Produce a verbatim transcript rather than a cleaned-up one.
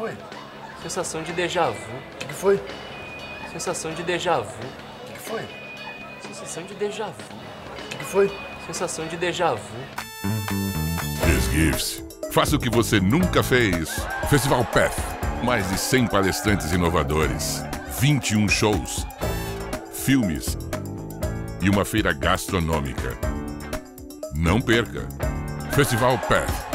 foi? Sensação de déjà-vu. O que, que foi? Sensação de déjà-vu. O que, que foi? Sensação de déjà-vu. O que, que foi? Sensação de déjà-vu. Desgif-se. Faça o que você nunca fez. Festival Path. Mais de cem palestrantes inovadores. vinte e um shows. Filmes. E uma feira gastronômica. Não perca. Festival Path.